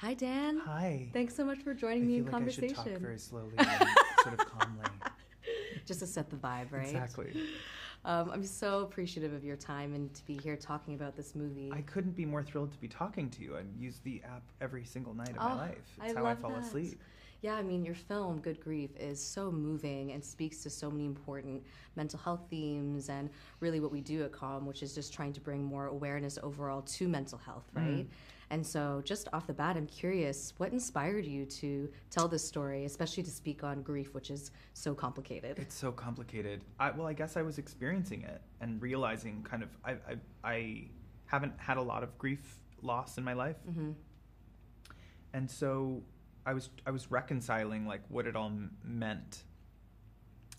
Hi, Dan. Hi. Thanks so much for joining me in conversation. I feel like I should talk very slowly and sort of calmly. Just to set the vibe, right? Exactly. I'm so appreciative of your time and to be here talking about this movie. I couldn't be more thrilled to be talking to you. I use the app every single night of my life. It's how I fall asleep. Yeah, I mean, your film, Good Grief, is so moving and speaks to so many important mental health themes and really what we do at Calm, which is just trying to bring more awareness overall to mental health, right? And so just off the bat, I'm curious, what inspired you to tell this story, especially to speak on grief, which is so complicated? It's so complicated. I guess I was experiencing it and realizing kind of I haven't had a lot of grief loss in my life. And so I was reconciling like what it all meant.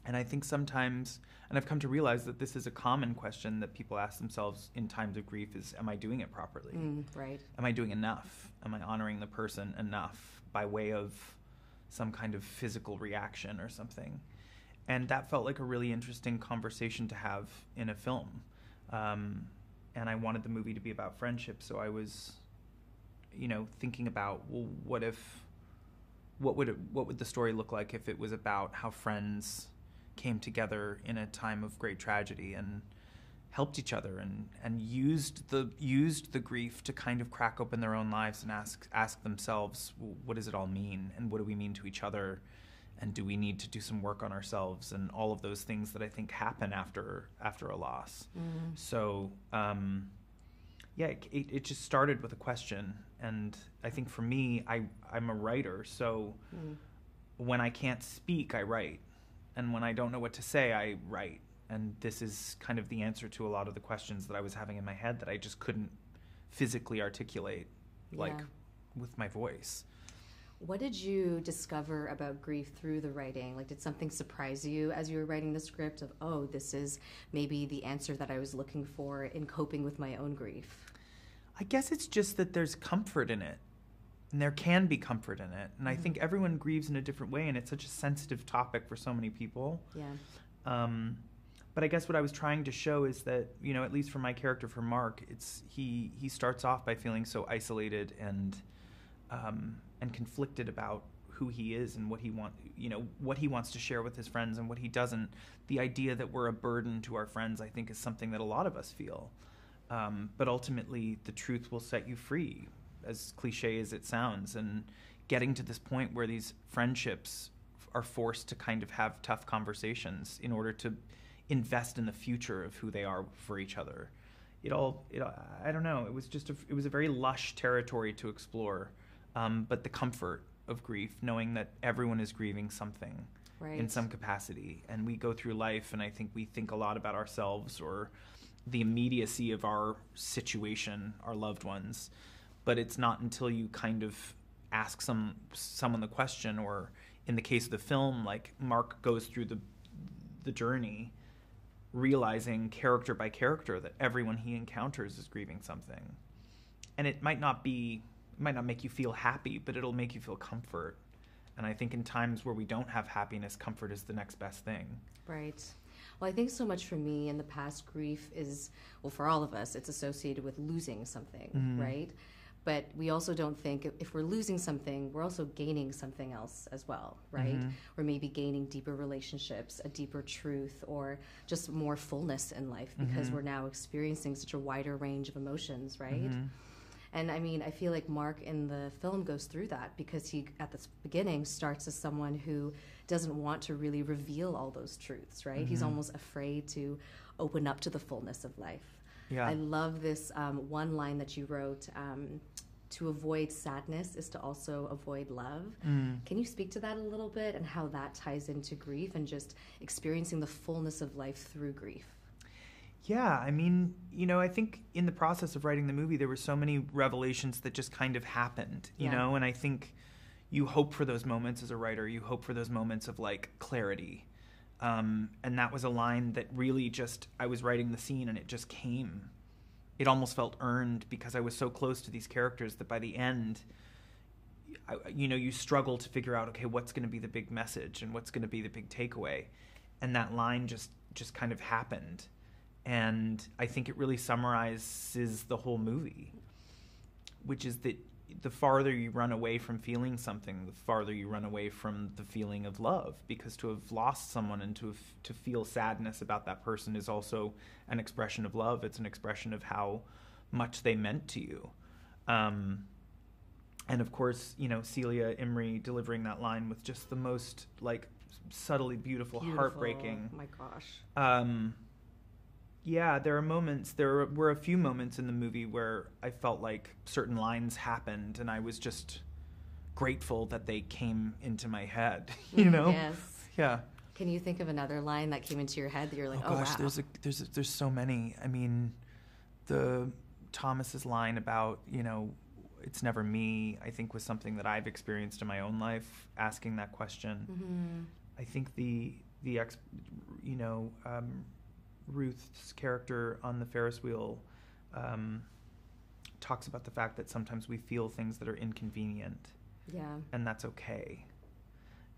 And I think sometimes, and I've come to realize that this is a common question that people ask themselves in times of grief is, am I doing it properly? Right. Am I doing enough? Am I honoring the person enough by way of some kind of physical reaction or something? And that felt like a really interesting conversation to have in a film. And I wanted the movie to be about friendship. So I was, thinking about, well, what would the story look like if it was about how friends came together in a time of great tragedy and helped each other and used the grief to kind of crack open their own lives and ask themselves, what does it all mean? And what do we mean to each other? And do we need to do some work on ourselves? And all of those things that I think happen after a loss. So, yeah, it just started with a question. And I think for me, I'm a writer, so when I can't speak, I write. And when I don't know what to say, I write. And this is kind of the answer to a lot of the questions that I was having in my head that I just couldn't physically articulate, with my voice. What did you discover about grief through the writing? Like, did something surprise you as you were writing the script of, oh, this is maybe the answer that I was looking for in coping with my own grief? I guess it's just that there's comfort in it, and there can be comfort in it. And I think everyone grieves in a different way, and it's such a sensitive topic for so many people. Yeah. But I guess what I was trying to show is that, at least for my character, for Mark, it's he starts off by feeling so isolated and conflicted about who he is and what he wants to share with his friends and what he doesn't. The idea that we're a burden to our friends, I think, is something that a lot of us feel. But ultimately, the truth will set you free, as cliche as it sounds. And getting to this point where these friendships are forced to kind of have tough conversations in order to invest in the future of who they are for each other. I don't know. It was just it was a very lush territory to explore. But the comfort of grief, knowing that everyone is grieving something in some capacity. And we go through life, and I think we think a lot about ourselves or the immediacy of our situation, our loved ones. But it's not until you kind of ask someone the question, or in the case of the film, like Mark goes through the journey, realizing character by character that everyone he encounters is grieving something. And it might not make you feel happy, but it'll make you feel comfort. And I think in times where we don't have happiness, comfort is the next best thing. Right. Well, I think so much for me in the past, grief is, well, for all of us, it's associated with losing something, right? But we also don't think, if we're losing something, we're also gaining something else as well, right? Or maybe gaining deeper relationships, a deeper truth, or just more fullness in life because we're now experiencing such a wider range of emotions, right? And I mean, I feel like Mark in the film goes through that because he, at the beginning, starts as someone who doesn't want to really reveal all those truths, right? He's almost afraid to open up to the fullness of life. Yeah. I love this one line that you wrote, to avoid sadness is to also avoid love. Can you speak to that a little bit and how that ties into grief and just experiencing the fullness of life through grief? Yeah, I mean, I think in the process of writing the movie, there were so many revelations that just kind of happened, you know? And I think you hope for those moments as a writer. You hope for those moments of, like, clarity. And that was a line that really just, I was writing the scene and it just came. It almost felt earned because I was so close to these characters that by the end, you struggle to figure out, okay, what's going to be the big message and what's going to be the big takeaway? And that line just kind of happened. And I think it really summarizes the whole movie, which is that the farther you run away from feeling something, the farther you run away from the feeling of love, because to have lost someone and to feel sadness about that person is also an expression of love. It's an expression of how much they meant to you. And of course, you know, Celia Imrie delivering that line with just the most like subtly beautiful. Heartbreaking. Oh my gosh. Yeah, there were a few moments in the movie where I felt like certain lines happened and I was just grateful that they came into my head, you know? Yes. Yeah. Can you think of another line that came into your head that you're like, oh, gosh, wow. There's so many. I mean, the Thomas's line about, you know, it's never me, I think was something that I've experienced in my own life, asking that question. Mm-hmm. I think Ruth's character on the Ferris wheel talks about the fact that sometimes we feel things that are inconvenient. Yeah. And that's okay.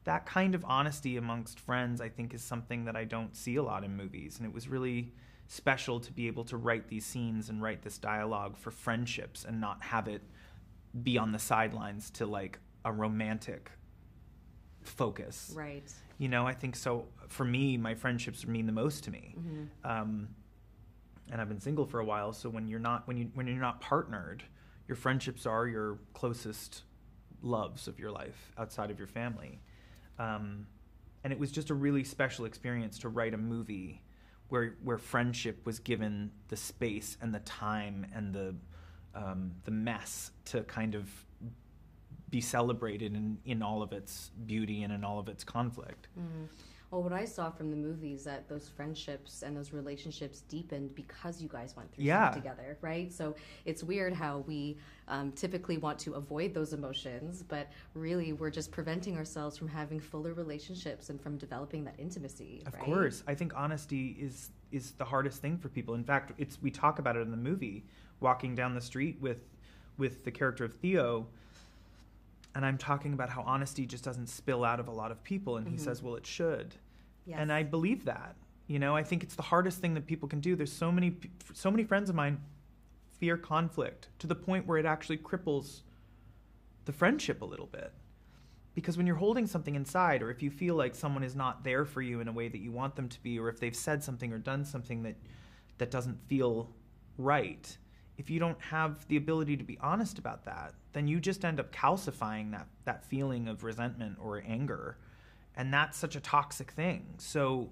That kind of honesty amongst friends, I think, is something that I don't see a lot in movies. And it was really special to be able to write these scenes and write this dialogue for friendships and not have it be on the sidelines to like a romantic focus. Right. You know, I think so. For me, my friendships mean the most to me, mm-hmm. And I've been single for a while. So when you're not partnered, your friendships are your closest loves of your life outside of your family. And it was just a really special experience to write a movie where friendship was given the space and the time and the mess to kind of be celebrated in all of its beauty and in all of its conflict. Mm. Well, what I saw from the movie is that those friendships and those relationships deepened because you guys went through something together, right? So it's weird how we typically want to avoid those emotions, but really we're just preventing ourselves from having fuller relationships and from developing that intimacy, right? Of course. I think honesty is the hardest thing for people. In fact, we talk about it in the movie, walking down the street with the character of Theo, and I'm talking about how honesty just doesn't spill out of a lot of people. And mm-hmm. He says, well, it should. Yes. And I believe that. You know, I think it's the hardest thing that people can do. There's so many friends of mine fear conflict to the point where it actually cripples the friendship a little bit. Because when you're holding something inside, or if you feel like someone is not there for you in a way that you want them to be, or if they've said something or done something that doesn't feel right, if you don't have the ability to be honest about that, then you just end up calcifying that feeling of resentment or anger. And that's such a toxic thing. So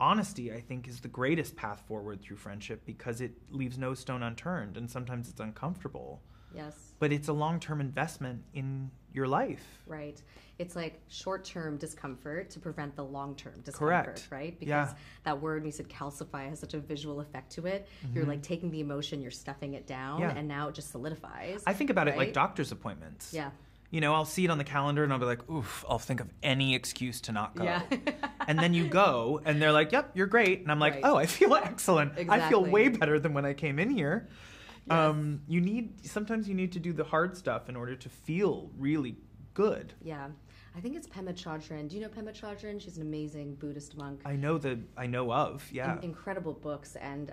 honesty, I think, is the greatest path forward through friendship because it leaves no stone unturned. And sometimes it's uncomfortable. Yes. But it's a long-term investment in your life. Right. It's like short-term discomfort to prevent the long-term discomfort, correct. Right? Because that word, when you said calcify, has such a visual effect to it. Mm-hmm. You're like taking the emotion, you're stuffing it down, and now it just solidifies. I think about it like doctor's appointments. Yeah. You know, I'll see it on the calendar and I'll be like, oof, I'll think of any excuse to not go. Yeah. And then you go and they're like, yep, you're great. And I'm like, oh, I feel excellent. Exactly. I feel way better than when I came in here. Yes. Sometimes you need to do the hard stuff in order to feel really good. Yeah. I think it's Pema Chodron. Do you know Pema Chodron? She's an amazing Buddhist monk. I know of, yeah. Incredible books and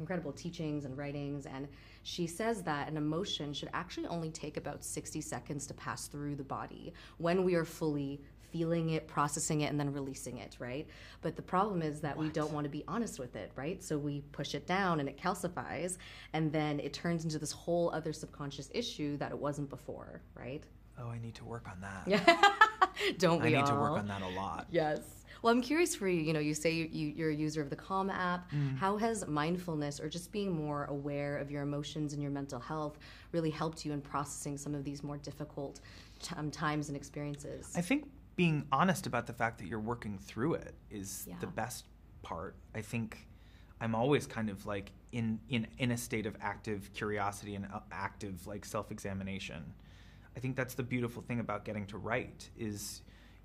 incredible teachings and writings. And she says that an emotion should actually only take about 60 seconds to pass through the body when we are fully feeling it, processing it, and then releasing it, right? But the problem is that we don't want to be honest with it, right? So we push it down and it calcifies, and then it turns into this whole other subconscious issue that it wasn't before, right? Oh, I need to work on that. Yeah. Don't we all? I need to work on that a lot. Yes. Well, I'm curious for you, you know, you say you're a user of the Calm app. Mm. How has mindfulness or just being more aware of your emotions and your mental health really helped you in processing some of these more difficult times and experiences? I think being honest about the fact that you're working through it is the best part. I think I'm always kind of like in a state of active curiosity and active like self-examination. I think that's the beautiful thing about getting to write is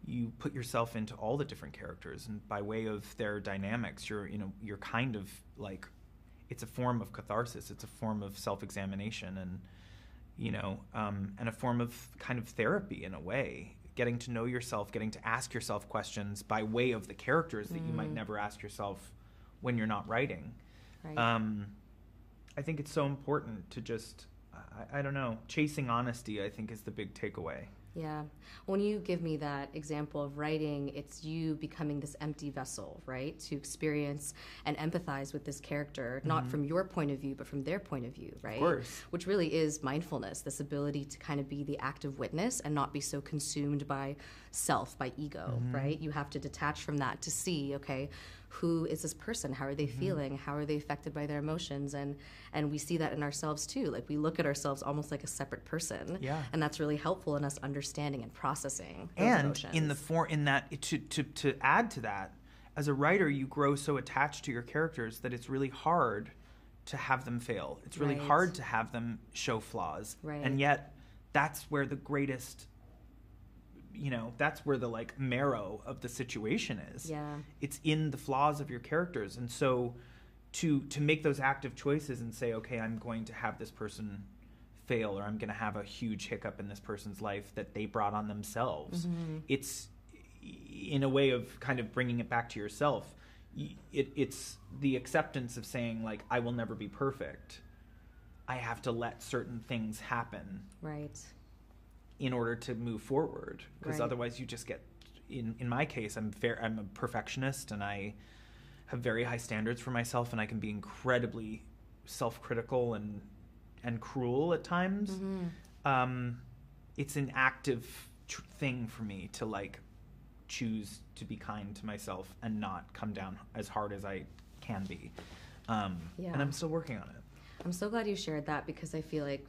you put yourself into all the different characters, and by way of their dynamics, you're kind of like, it's a form of catharsis, it's a form of self-examination, and you know, and a form of kind of therapy in a way. Getting to know yourself, getting to ask yourself questions by way of the characters that you might never ask yourself when you're not writing. Right. I think it's so important to just I don't know. Chasing honesty, I think, is the big takeaway. Yeah. When you give me that example of writing, it's you becoming this empty vessel, right? To experience and empathize with this character, not from your point of view, but from their point of view, right? Of course. Which really is mindfulness, this ability to kind of be the active witness and not be so consumed by self, by ego, right? You have to detach from that to see, okay, who is this person? How are they feeling? How are they affected by their emotions? And we see that in ourselves too. Like we look at ourselves almost like a separate person. Yeah. And that's really helpful in us understanding and processing those emotions. And in the to add to that, as a writer, you grow so attached to your characters that it's really hard to have them fail. It's really hard to have them show flaws. Right. And yet, that's where the greatest, you know, that's where the like marrow of the situation is. Yeah. It's in the flaws of your characters. And so to make those active choices and say, okay, I'm going to have this person fail, or I'm going to have a huge hiccup in this person's life that they brought on themselves. It's in a way of kind of bringing it back to yourself. It's the acceptance of saying like, I will never be perfect. I have to let certain things happen. Right. In order to move forward, because otherwise you just get, in my case, I'm a perfectionist, and I have very high standards for myself, and I can be incredibly self-critical and cruel at times. It's an active thing for me to like choose to be kind to myself and not come down as hard as I can be. And I'm still working on it. I'm so glad you shared that, because I feel like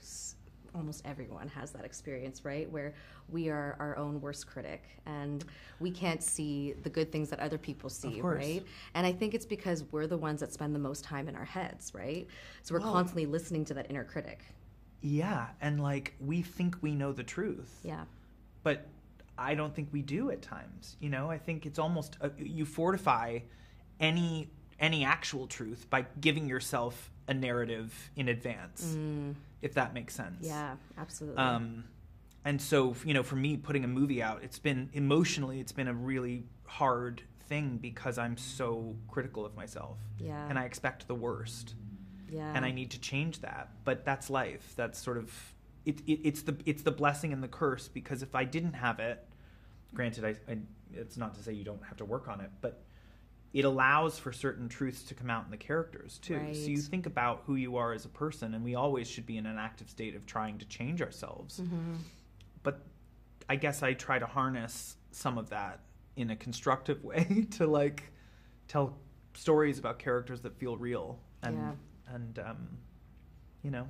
almost everyone has that experience, right? Where we are our own worst critic, and we can't see the good things that other people see, right? And I think it's because we're the ones that spend the most time in our heads, right? So we're constantly listening to that inner critic. Yeah, and like we think we know the truth. Yeah. But I don't think we do at times, you know? I think it's almost, you fortify any actual truth by giving yourself a narrative in advance, if that makes sense. Yeah, absolutely. And so, you know, for me, putting a movie out, it's been, emotionally, it's been a really hard thing, because I'm so critical of myself. Yeah. And I expect the worst. Yeah. And I need to change that. But that's life. That's sort of, it's the blessing and the curse, because if I didn't have it, granted, it's not to say you don't have to work on it, but it allows for certain truths to come out in the characters, too. Right. So you think about who you are as a person, and we always should be in an active state of trying to change ourselves. But I guess I try to harness some of that in a constructive way to, like, tell stories about characters that feel real. And, you know,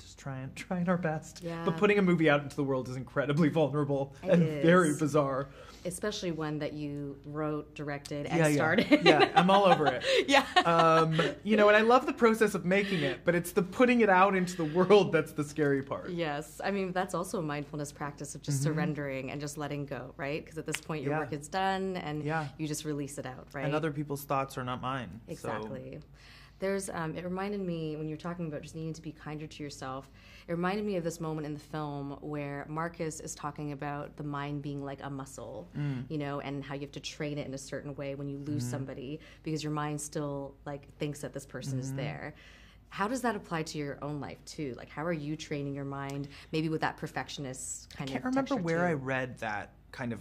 just trying our best. Yeah. But putting a movie out into the world is incredibly vulnerable and very bizarre. Especially one that you wrote, directed, and started. Yeah, I'm all over it. You know, and I love the process of making it, but it's the putting it out into the world that's the scary part. Yes, I mean, that's also a mindfulness practice of just surrendering and just letting go, right? Because at this point, your work is done, and you just release it out, right? And other people's thoughts are not mine. Exactly. So. There's, it reminded me, when you were talking about just needing to be kinder to yourself, it reminded me of this moment in the film where Marcus is talking about the mind being like a muscle, you know, and how you have to train it in a certain way when you lose somebody, because your mind still, like, thinks that this person is there. How does that apply to your own life, too? Like, how are you training your mind, maybe with that perfectionist kind of texture? I can't remember where I read that kind of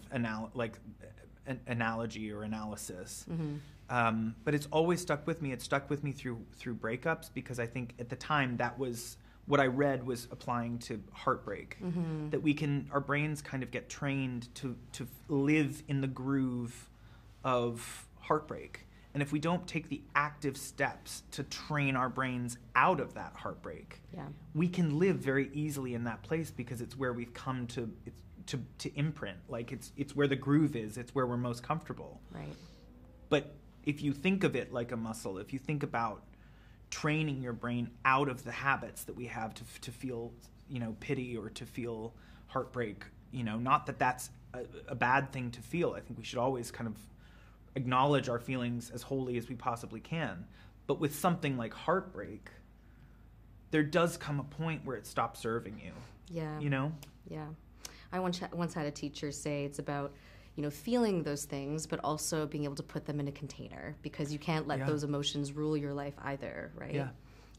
analogy or analysis. But it's always stuck with me. It stuck with me through breakups, because I think at the time that was what I read was applying to heartbreak. That our brains kind of get trained to live in the groove of heartbreak. And if we don't take the active steps to train our brains out of that heartbreak, we can live very easily in that place, because it's where we've come to imprint. Like it's where the groove is. It's where we're most comfortable. Right. But if you think of it like a muscle, if you think about training your brain out of the habits that we have to feel, you know, pity or to feel heartbreak, you know, not that that's a bad thing to feel. I think we should always kind of acknowledge our feelings as wholly as we possibly can. But with something like heartbreak, there does come a point where it stops serving you. Yeah. You know? Yeah. I once had a teacher say it's about, you know, feeling those things, but also being able to put them in a container, because you can't let those emotions rule your life either, right? Yeah.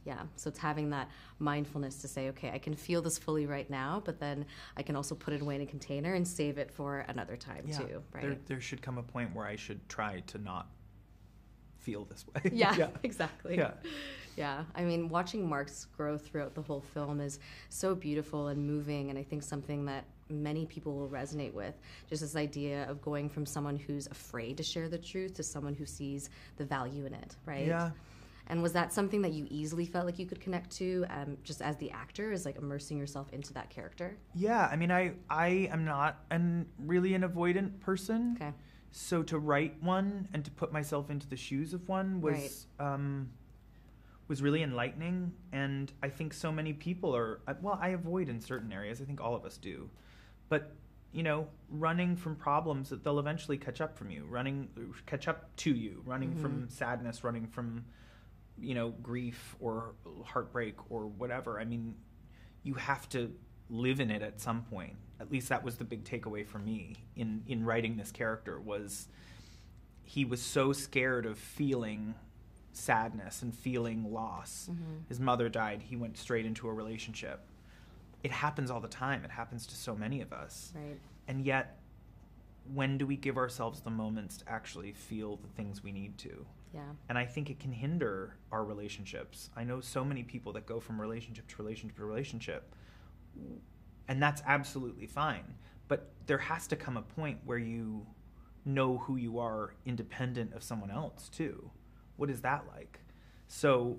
Yeah, so it's having that mindfulness to say, okay, I can feel this fully right now, but then I can also put it away in a container and save it for another time too, right? There should come a point where I should try to not feel this way. Yeah, yeah. Exactly. Yeah. Yeah, I mean, watching Mark's growth throughout the whole film is so beautiful and moving, and I think something that many people will resonate with, just this idea of going from someone who's afraid to share the truth to someone who sees the value in it, right? Yeah. And was that something that you easily felt like you could connect to, just as the actor, is like immersing yourself into that character? Yeah, I mean, I am not really an avoidant person. Okay. So to write one and to put myself into the shoes of one was really enlightening. And I think so many people are, well, I avoid in certain areas. I think all of us do. But, you know, running from problems that they'll eventually catch up from you, running mm-hmm. from sadness, running from, you know, grief or heartbreak or whatever. I mean, you have to live in it at some point. At least that was the big takeaway for me in writing this character, was he was so scared of feeling sadness and feeling loss. Mm-hmm. His mother died. He went straight into a relationship. It happens all the time. It happens to so many of us. Right. And yet, when do we give ourselves the moments to actually feel the things we need to? Yeah. And I think it can hinder our relationships. I know so many people that go from relationship to relationship to relationship, and that's absolutely fine. But there has to come a point where you know who you are independent of someone else, too. What is that like? So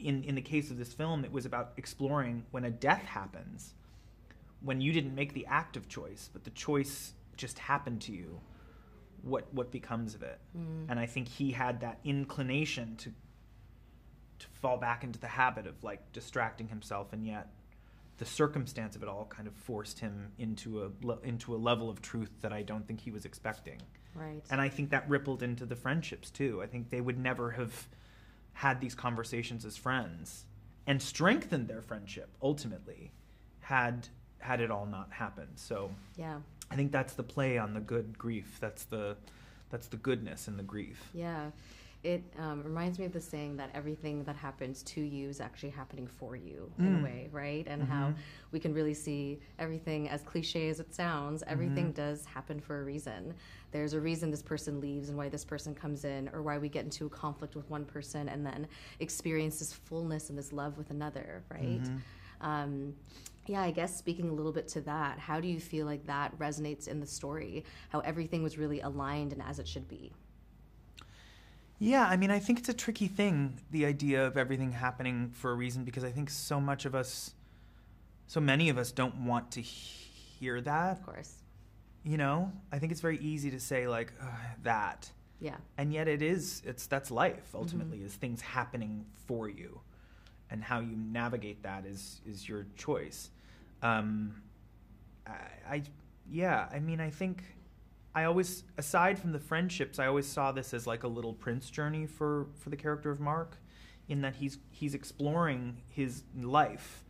in the case of this film, it was about exploring when a death happens, when you didn't make the active choice, but the choice just happened to you, what becomes of it? Mm. And I think he had that inclination to fall back into the habit of like distracting himself, and yet the circumstance of it all kind of forced him into a level of truth that I don't think he was expecting. Right. And I think that rippled into the friendships too. I think they would never have had these conversations as friends and strengthened their friendship ultimately had it all not happened. So yeah. I think that's the play on the good grief. That's the goodness in the grief. Yeah. It reminds me of the saying that everything that happens to you is actually happening for you in a way, right? And mm-hmm. how we can really see everything, as cliche as it sounds, everything mm-hmm. does happen for a reason. There's a reason this person leaves and why this person comes in, or why we get into a conflict with one person and then experience this fullness and this love with another, right? Mm-hmm. Yeah, I guess speaking a little bit to that, how do you feel like that resonates in the story, how everything was really aligned and as it should be? Yeah, I mean, I think it's a tricky thing, the idea of everything happening for a reason, because I think so many of us don't want to hear that. Of course. You know, I think it's very easy to say, like, that. Yeah. And yet that's life, ultimately, mm-hmm. is things happening for you. And how you navigate that is your choice. I think... I always, aside from the friendships, I always saw this as like a little Prince journey for the character of Mark, in that he's exploring his life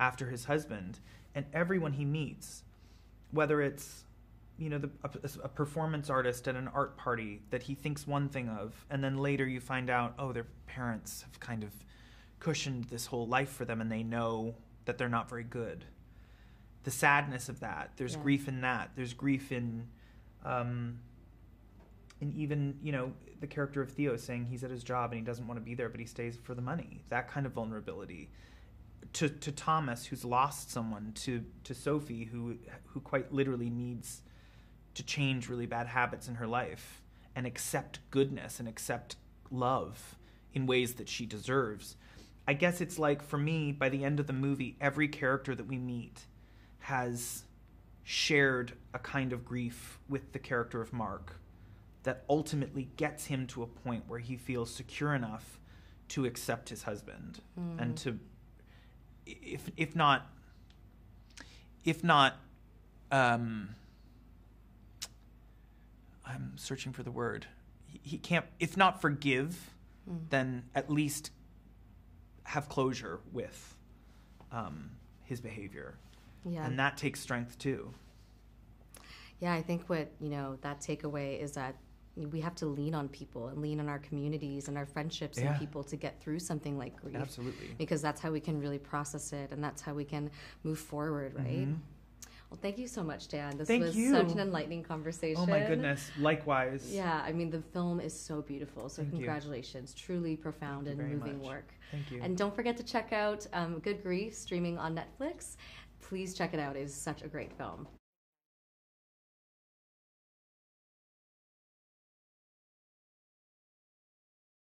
after his husband, and everyone he meets, whether it's, you know, a performance artist at an art party that he thinks one thing of, and then later you find out, oh, their parents have kind of cushioned this whole life for them, and they know that they're not very good. The sadness of that, there's grief in that, there's grief in... and even, you know, the character of Theo saying he's at his job and he doesn't want to be there, but he stays for the money. That kind of vulnerability. To Thomas, who's lost someone, to Sophie, who quite literally needs to change really bad habits in her life and accept goodness and accept love in ways that she deserves. I guess it's like, for me, by the end of the movie, every character that we meet has... shared a kind of grief with the character of Mark that ultimately gets him to a point where he feels secure enough to accept his husband and to, if not, I'm searching for the word. He can't, if not forgive, then at least have closure with his behavior. Yeah. And that takes strength, too. Yeah, I think what, you know, that takeaway is that we have to lean on people and lean on our communities and our friendships and people to get through something like grief. Absolutely. Because that's how we can really process it, and that's how we can move forward, right? Mm-hmm. Well, thank you so much, Dan. This was such an enlightening conversation. Oh, my goodness. Likewise. Yeah, I mean, the film is so beautiful. So congratulations. Truly profound and moving work. Thank you. And don't forget to check out Good Grief, streaming on Netflix. Please check it out. It is such a great film.